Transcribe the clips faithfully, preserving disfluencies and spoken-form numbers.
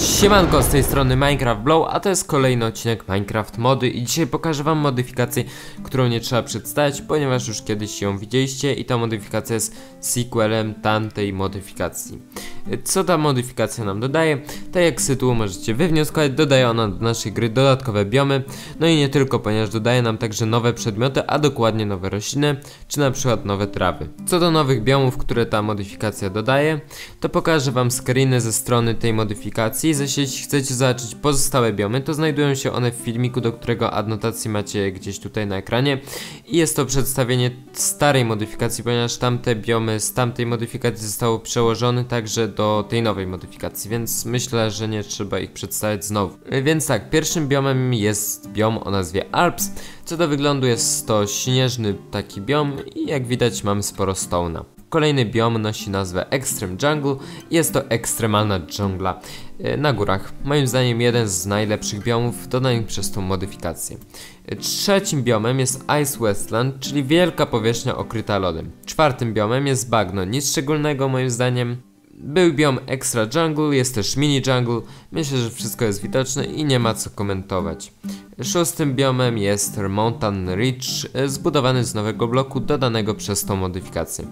Siemanko, z tej strony Minecraft Blow, a to jest kolejny odcinek Minecraft Mody i dzisiaj pokażę wam modyfikację, którą nie trzeba przedstawiać, ponieważ już kiedyś ją widzieliście i ta modyfikacja jest sequelem tamtej modyfikacji. Co ta modyfikacja nam dodaje? Tak jak z tytułu możecie wywnioskować, dodaje ona do naszej gry dodatkowe biomy, no i nie tylko, ponieważ dodaje nam także nowe przedmioty, a dokładnie nowe rośliny, czy na przykład nowe trawy. Co do nowych biomów, które ta modyfikacja dodaje, to pokażę wam screeny ze strony tej modyfikacji. Jeśli chcecie zobaczyć pozostałe biomy, to znajdują się one w filmiku, do którego adnotacji macie gdzieś tutaj na ekranie. I jest to przedstawienie starej modyfikacji, ponieważ tamte biomy z tamtej modyfikacji zostały przełożone także do tej nowej modyfikacji, więc myślę, że nie trzeba ich przedstawiać znowu. Więc tak, pierwszym biomem jest biom o nazwie Alps. Co do wyglądu jest to śnieżny taki biom i jak widać mamy sporo stone'a. Kolejny biom nosi nazwę Extreme Jungle i jest to ekstremalna dżungla na górach. Moim zdaniem jeden z najlepszych biomów dodanych przez tą modyfikację. Trzecim biomem jest Ice Westland, czyli wielka powierzchnia okryta lodem. Czwartym biomem jest bagno, nic szczególnego moim zdaniem. Był biom Extra Jungle, jest też Mini Jungle, myślę, że wszystko jest widoczne i nie ma co komentować. Szóstym biomem jest Mountain Ridge, zbudowany z nowego bloku dodanego przez tą modyfikację.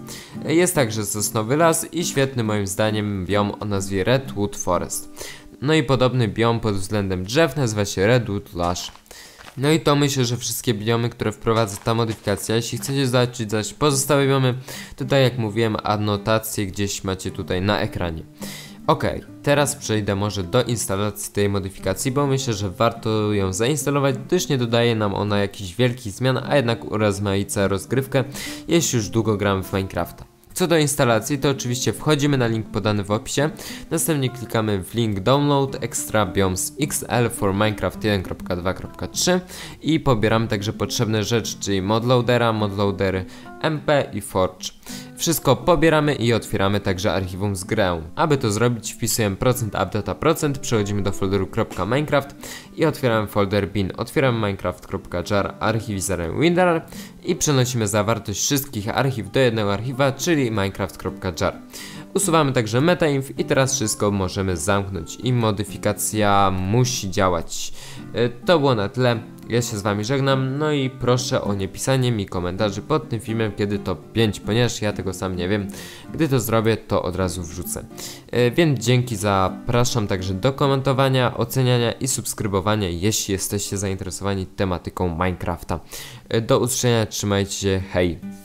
Jest także sosnowy las i świetny moim zdaniem biom o nazwie Redwood Forest. No i podobny biom pod względem drzew nazywa się Redwood Lush. No i to myślę, że wszystkie biomy, które wprowadza ta modyfikacja. Jeśli chcecie zobaczyć zaś pozostałe biomy, to tak jak mówiłem, anotacje gdzieś macie tutaj na ekranie. Ok, teraz przejdę może do instalacji tej modyfikacji, bo myślę, że warto ją zainstalować, gdyż nie dodaje nam ona jakichś wielkich zmian, a jednak urozmaica rozgrywkę, jeśli już długo gramy w Minecrafta. Co do instalacji, to oczywiście wchodzimy na link podany w opisie, następnie klikamy w link Download Extra Biomes X L for Minecraft jeden kropka dwa kropka trzy i pobieramy także potrzebne rzeczy, czyli modloadera, modloader M P i Forge. Wszystko pobieramy i otwieramy także archiwum z grę. Aby to zrobić, wpisujemy procent updata procent, przechodzimy do folderu .minecraft i otwieramy folder bin. Otwieramy minecraft.jar archiwizerem WinRAR i przenosimy zawartość wszystkich archiw do jednego archiwa, czyli minecraft.jar. Usuwamy także metainf i teraz wszystko możemy zamknąć i modyfikacja musi działać. To było na tyle. Ja się z wami żegnam, no i proszę o niepisanie mi komentarzy pod tym filmem, kiedy to pięć, ponieważ ja tego sam nie wiem. Gdy to zrobię, to od razu wrzucę. Yy, więc dzięki, zapraszam także do komentowania, oceniania i subskrybowania, jeśli jesteście zainteresowani tematyką Minecrafta. Yy, do usłyszenia, trzymajcie się, hej!